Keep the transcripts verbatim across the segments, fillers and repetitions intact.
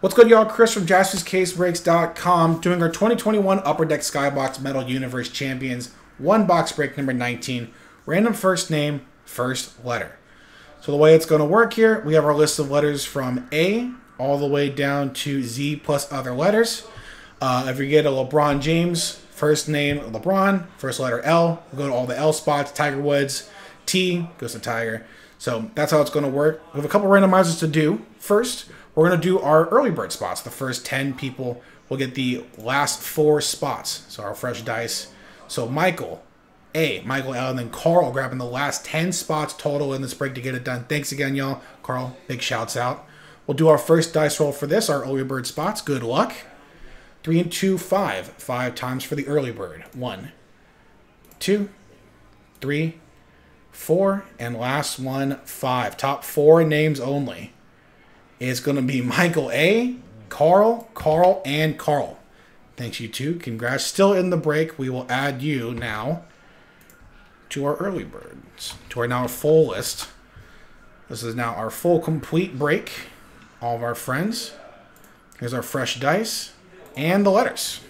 What's good, y'all? Chris from Jaspys Case Breaks dot com doing our twenty twenty-one Upper Deck Skybox Metal Universe Champions one box break number nineteen. Random first name, first letter. So the way it's going to work here, we have our list of letters from A all the way down to Z plus other letters. Uh, if you get a LeBron James, first name LeBron, first letter L, we'll go to all the L spots. Tiger Woods, T goes to Tiger. So that's how it's going to work. We have a couple randomizers to do. First, we're going to do our early bird spots. The first ten people will get the last four spots. So our fresh dice. So Michael A, Michael L, and then Carl grabbing the last ten spots total in this break to get it done. Thanks again, y'all. Carl, big shouts out. We'll do our first dice roll for this, our early bird spots. Good luck. Three and two, five. Five times for the early bird. One, two, three, four, and last one, five. Top four names only is going to be Michael A, Carl, Carl, and Carl. Thanks, you two. Congrats. Still in the break. We will add you now to our early birds, to our now full list. This is now our full complete break. All of our friends. Here's our fresh dice and the letters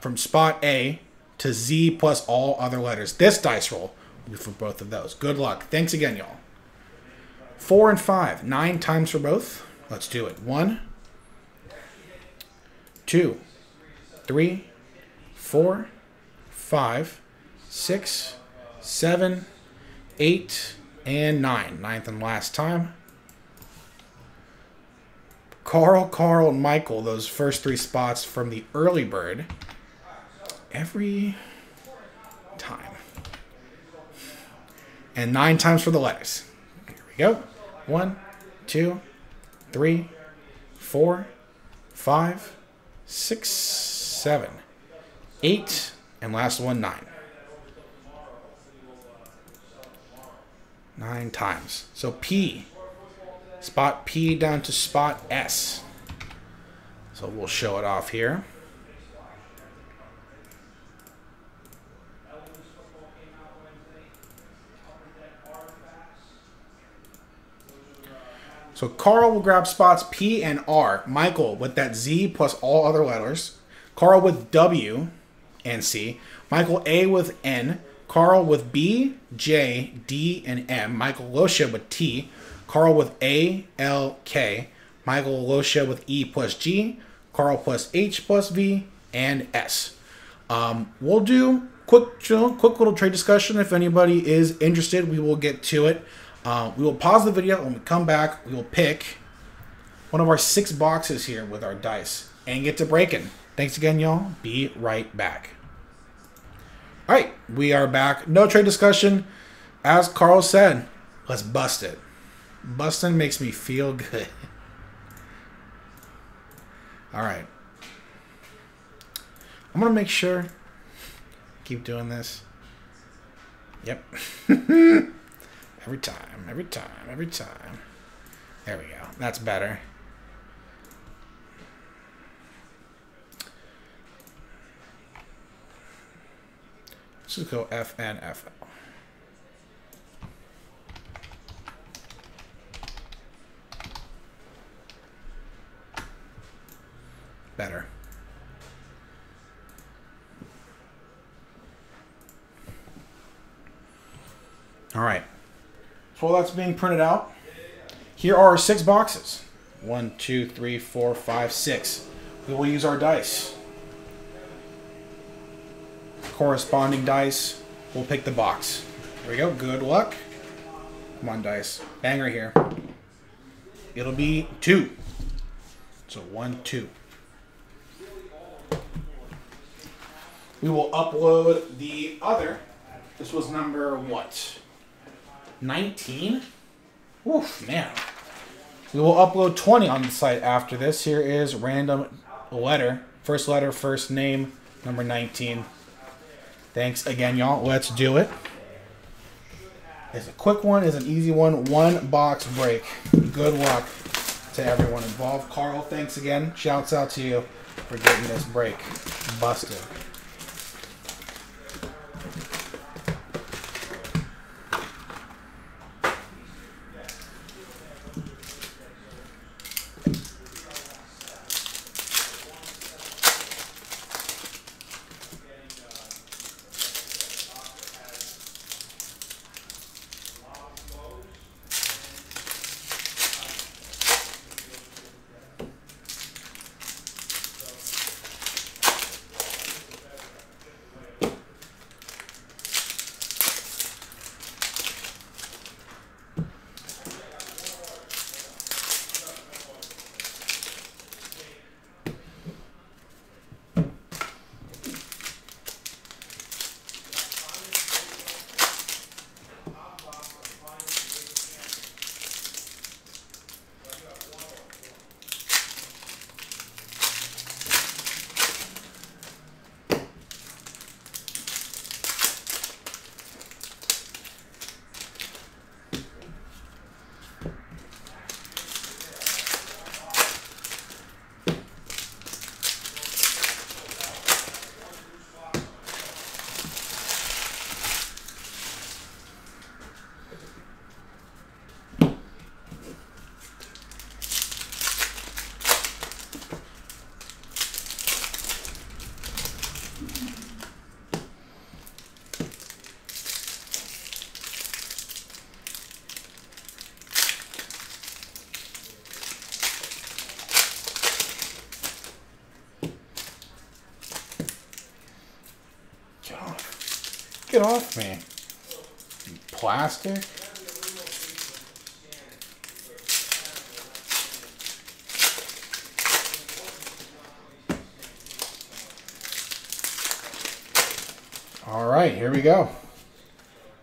from spot A to Z plus all other letters. This dice roll will be for both of those. Good luck. Thanks again, y'all. Four and five. Nine times for both. Let's do it. One, two, three, four, five, six, seven, eight, and nine. Ninth and last time. Carl, Carl, and Michael, those first three spots from the early bird every time. And nine times for the letters. Here we go. One, two, three, four, five, six, seven, eight, and last one, nine. Nine times. So P. Spot P down to spot S. So we'll show it off here. So Carl will grab spots P and R. Michael with that Z plus all other letters. Carl with W and C. Michael A with N. Carl with B, J, D, and M. Michael Loscia with T. Carl with A, L, K. Michael Loscia with E plus G. Carl plus H plus V and S. Um, we'll do quick, quick little trade discussion. If anybody is interested, we will get to it. Uh, we will pause the video. When we come back, we will pick one of our six boxes here with our dice and get to breaking. Thanks again, y'all. Be right back. All right, we are back. No trade discussion. As Carl said, let's bust it. Bustin' makes me feel good. All right. I'm going to make sure. Keep doing this. Yep. Every time, every time, every time. There we go. That's better. Let's just go F and F L. Better. All right. So while that's being printed out, here are our six boxes. One, two, three, four, five, six. We will use our dice. Corresponding dice. We'll pick the box. There we go. Good luck. Come on, dice. Bang right here. It'll be two. So one, two. We will upload the other. This was number what? nineteen? Oof, man. We will upload twenty on the site after this. Here is random letter. First letter, first name, number nineteen. Thanks again, y'all. Let's do it. It's a quick one. It's an easy one. One box break. Good luck to everyone involved. Carl, thanks again. Shouts out to you for getting this break busted. it off me. You plastic. All right, here we go.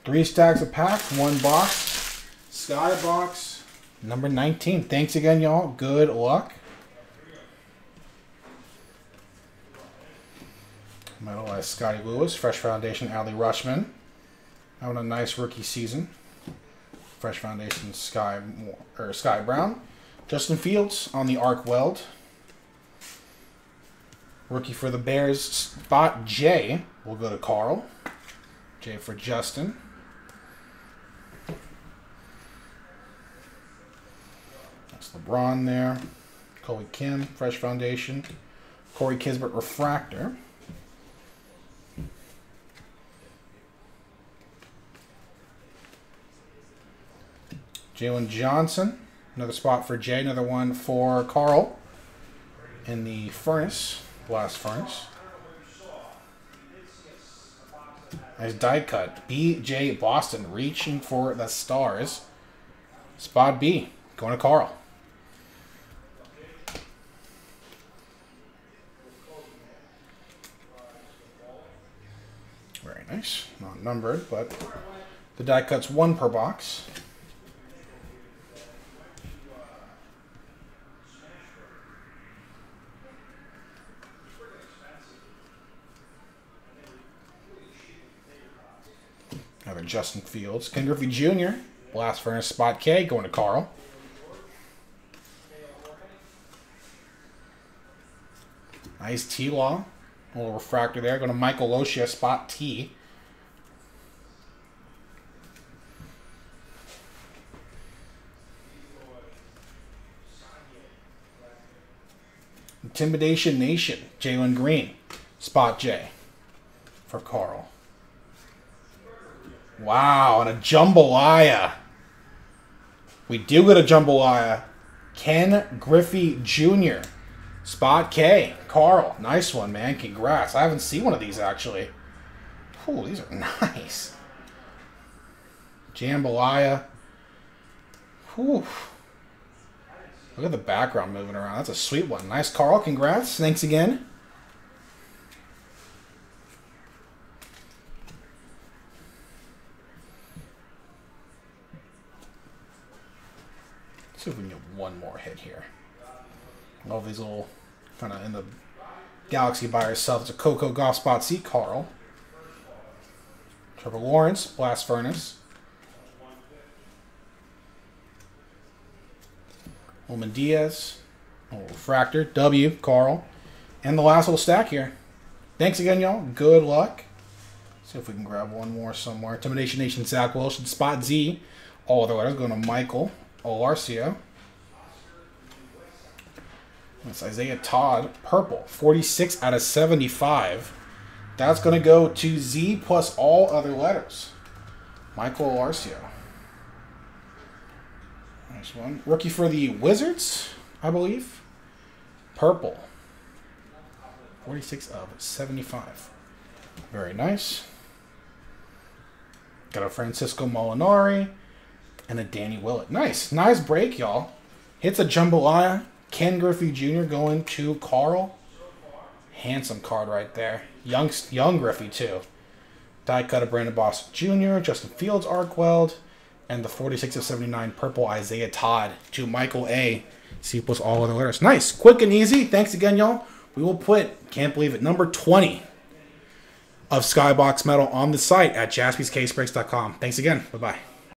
Three stacks of pack, one box. Skybox number nineteen. Thanks again, y'all. Good luck. Metalized Scottie Lewis, Fresh Foundation, Allie Rushman. Having a nice rookie season. Fresh Foundation, Sky or Sky Brown. Justin Fields on the Arc Weld. Rookie for the Bears, Spot J. We'll go to Carl. J for Justin. That's LeBron there. Kobe Kim, Fresh Foundation. Corey Kisbert, Refractor. Jalen Johnson. Another spot for J. Another one for Carl. In the furnace. Blast furnace. Nice die cut. B J Boston reaching for the stars. Spot B. Going to Carl. Very nice. Not numbered, but the die cut's one per box. Another Justin Fields. Ken Griffey Junior Blast Furnace Spot K. Going to Carl. Nice T-Law. A little refractor there. Going to Michael Loscia Spot T. Intimidation Nation. Jalen Green. Spot J. For Carl. Wow, and a jambalaya. We do get a jambalaya. Ken Griffey Junior Spot K. Carl, nice one, man. Congrats. I haven't seen one of these, actually. Ooh, these are nice. Jambalaya. Ooh. Look at the background moving around. That's a sweet one. Nice, Carl. Congrats. Thanks again. See if we can get one more hit here. All these little kind of in the galaxy by herself. It's a Coco Goff Spot C, Carl. Trevor Lawrence, Blast Furnace. Omen Diaz, little refractor. W, Carl. And the last little stack here. Thanks again, y'all. Good luck. See if we can grab one more somewhere. Intimidation Nation, Zach Wilson, Spot Z. All other letters going to Michael. Loscia. That's Isaiah Todd, purple, forty-six out of seventy-five. That's going to go to Z plus all other letters. Michael Loscia. Nice one. Rookie for the Wizards, I believe. Purple, forty-six of seventy-five. Very nice. Got a Francisco Molinari. And a Danny Willett. Nice. Nice break, y'all. Hits a jambalaya. Ken Griffey Junior going to Carl. Handsome card right there. Young, young Griffey, too. Die cut of Brandon Boss Junior, Justin Fields, Arc Weld. And the forty-six of seventy-nine purple Isaiah Todd to Michael A. C plus all other letters. Nice. Quick and easy. Thanks again, y'all. We will put, can't believe it, number twenty of Skybox Metal on the site at Jaspys Case Breaks dot com. Thanks again. Bye-bye.